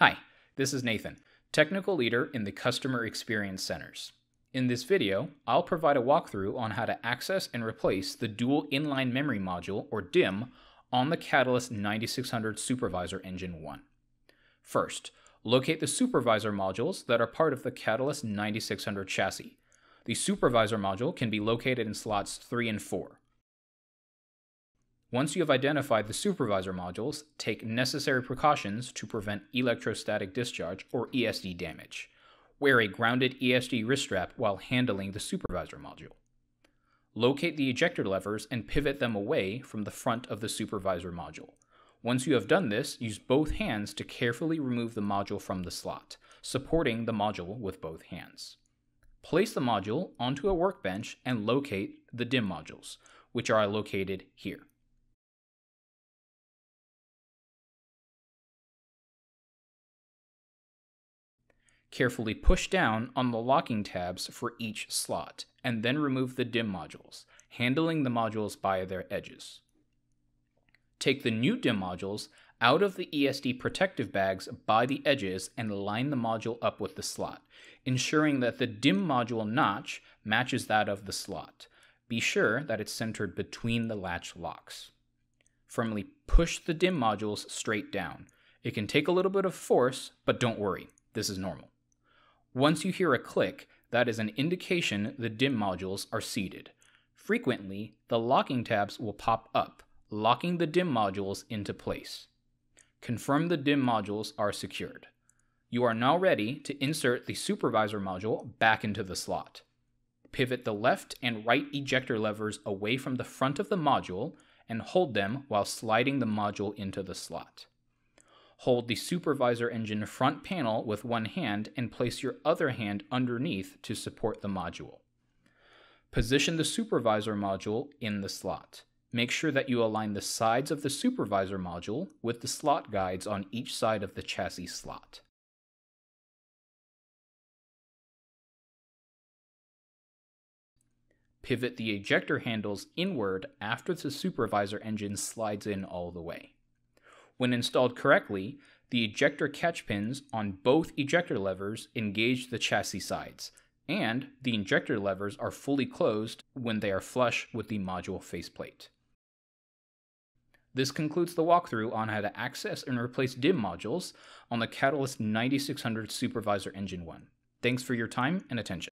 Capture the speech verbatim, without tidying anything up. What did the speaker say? Hi, this is Nathan, Technical Leader in the Customer Experience Centers. In this video, I'll provide a walkthrough on how to access and replace the Dual Inline Memory Module, or DIMM, on the Catalyst ninety-six hundred Supervisor Engine one. First, locate the Supervisor modules that are part of the Catalyst ninety-six hundred chassis. The Supervisor module can be located in slots three and four. Once you have identified the Supervisor modules, take necessary precautions to prevent electrostatic discharge or E S D damage. Wear a grounded E S D wrist strap while handling the Supervisor module. Locate the ejector levers and pivot them away from the front of the Supervisor module. Once you have done this, use both hands to carefully remove the module from the slot, supporting the module with both hands. Place the module onto a workbench and locate the DIMM modules, which are located here. Carefully push down on the locking tabs for each slot, and then remove the DIMM modules, handling the modules by their edges. Take the new DIMM modules out of the E S D protective bags by the edges and line the module up with the slot, ensuring that the DIMM module notch matches that of the slot. Be sure that it's centered between the latch locks. Firmly push the DIMM modules straight down. It can take a little bit of force, but don't worry, this is normal. Once you hear a click, that is an indication the DIMM modules are seated. Frequently, the locking tabs will pop up, locking the DIMM modules into place. Confirm the DIMM modules are secured. You are now ready to insert the Supervisor module back into the slot. Pivot the left and right ejector levers away from the front of the module and hold them while sliding the module into the slot. Hold the Supervisor Engine front panel with one hand and place your other hand underneath to support the module. Position the Supervisor module in the slot. Make sure that you align the sides of the Supervisor module with the slot guides on each side of the chassis slot. Pivot the ejector handles inward after the Supervisor Engine slides in all the way. When installed correctly, the ejector catch pins on both ejector levers engage the chassis sides, and the ejector levers are fully closed when they are flush with the module faceplate. This concludes the walkthrough on how to access and replace DIMM modules on the Catalyst ninety-six hundred Supervisor Engine one. Thanks for your time and attention.